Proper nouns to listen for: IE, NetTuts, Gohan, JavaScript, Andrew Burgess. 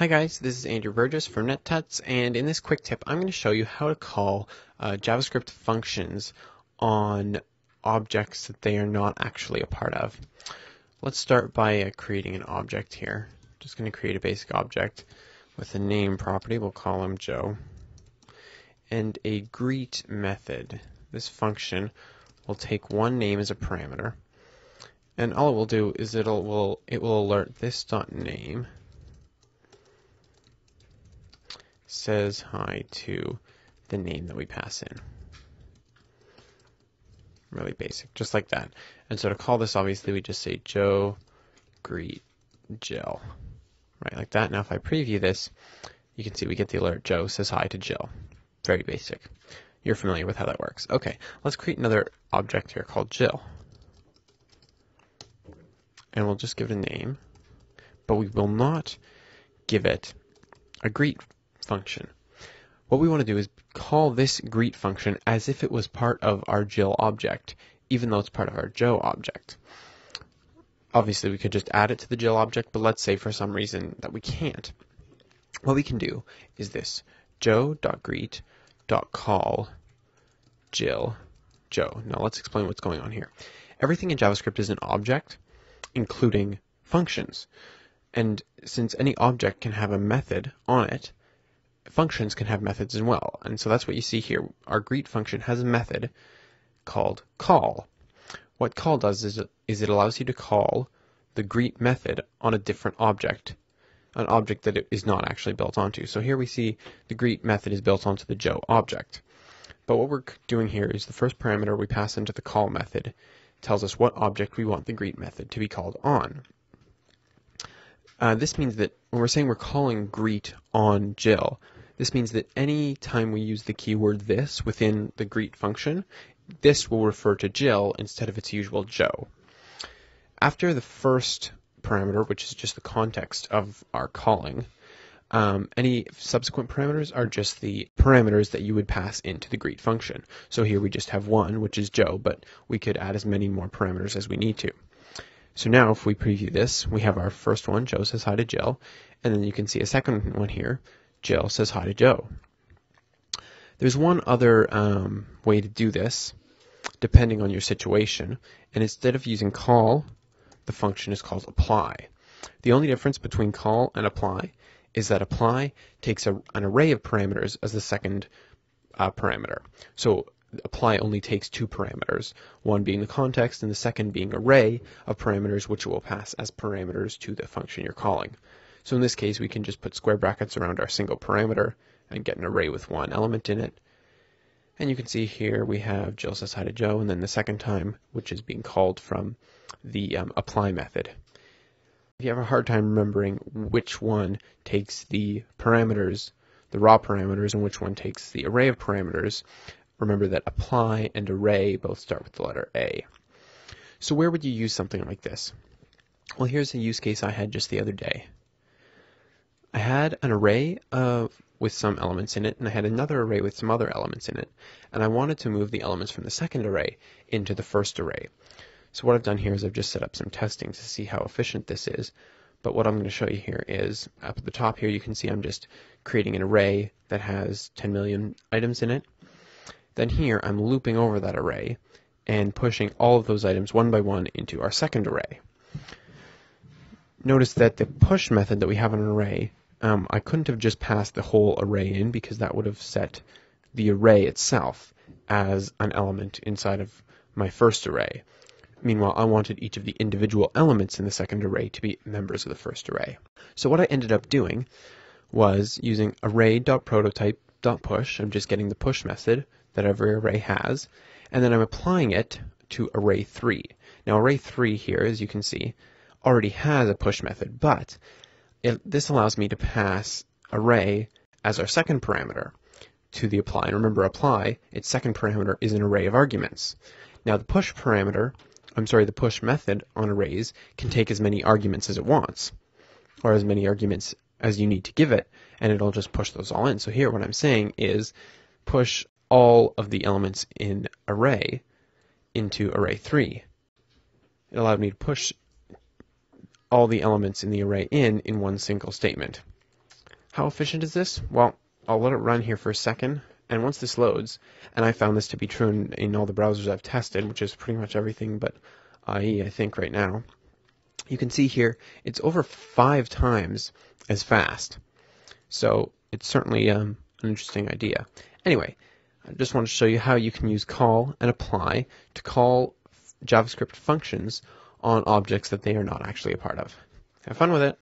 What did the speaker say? Hi guys, this is Andrew Burgess from NetTuts, and in this quick tip I'm going to show you how to call JavaScript functions on objects that they are not actually a part of. Let's start by creating an object here. I'm just going to create a basic object with a name property, we'll call him Joe, and a greet method. This function will take one name as a parameter, and all it will do is it will alert this.name says hi to the name that we pass in. Really basic, just like that. And so to call this, obviously we just say Joe greet Jill, right, like that. Now if I preview this, you can see we get the alert Joe says hi to Jill. Very basic. You're familiar with how that works. Okay, let's create another object here called Jill, and we'll just give it a name, but we will not give it a greet function. What we want to do is call this greet function as if it was part of our Jill object, even though it's part of our Joe object. Obviously we could just add it to the Jill object, but let's say for some reason that we can't. What we can do is this: Joe.greet.call Jill Joe. Now let's explain what's going on here. Everything in JavaScript is an object, including functions, and since any object can have a method on it, functions can have methods as well. And so that's what you see here. Our greet function has a method called call. What call does is it allows you to call the greet method on a different object, an object that it is not actually built onto. So here we see the greet method is built onto the Joe object. But what we're doing here is the first parameter we pass into the call method tells us what object we want the greet method to be called on. This means that when we're saying we're calling greet on Jill, this means that any time we use the keyword this within the greet function, this will refer to Jill instead of its usual Joe. After the first parameter, which is just the context of our calling, any subsequent parameters are just the parameters that you would pass into the greet function. So here we just have one, which is Joe, but we could add as many more parameters as we need to. So now if we preview this, we have our first one, Joe says hi to Jill, and then you can see a second one here, Jill says hi to Joe. There's one other way to do this, depending on your situation, and instead of using call, the function is called apply. The only difference between call and apply is that apply takes an array of parameters as the second parameter. So apply only takes two parameters, one being the context and the second being array of parameters which will pass as parameters to the function you're calling. So in this case we can just put square brackets around our single parameter and get an array with one element in it. And you can see here we have Jill says hi to Joe, and then the second time, which is being called from the apply method. If you have a hard time remembering which one takes the parameters, the raw parameters, and which one takes the array of parameters, remember that apply and array both start with the letter A. So where would you use something like this? Well, here's a use case I had just the other day. I had an array with some elements in it, and I had another array with some other elements in it, and I wanted to move the elements from the second array into the first array. So what I've done here is I've just set up some testing to see how efficient this is, but what I'm going to show you here is up at the top here you can see I'm just creating an array that has 10 million items in it. Then here I'm looping over that array and pushing all of those items one by one into our second array. Notice that the push method that we have in an array, I couldn't have just passed the whole array in, because that would have set the array itself as an element inside of my first array. Meanwhile, I wanted each of the individual elements in the second array to be members of the first array. So what I ended up doing was using array.prototype.push. I'm just getting the push method that every array has, and then I'm applying it to array 3. Now array 3 here, as you can see, already has a push method, but this allows me to pass array as our second parameter to the apply. And remember, apply, its second parameter is an array of arguments. Now the push method on arrays can take as many arguments as it wants, or as many arguments as you need to give it, and it'll just push those all in. So here what I'm saying is push all of the elements in array into array 3. It allowed me to push all the elements in the array in one single statement. How efficient is this? Well, I'll let it run here for a second, and once this loads, and I found this to be true in all the browsers I've tested, which is pretty much everything but IE, I think, right now, you can see here it's over 5 times as fast. So it's certainly an interesting idea. Anyway, I just want to show you how you can use call and apply to call JavaScript functions on objects that they are not actually a part of. Have fun with it.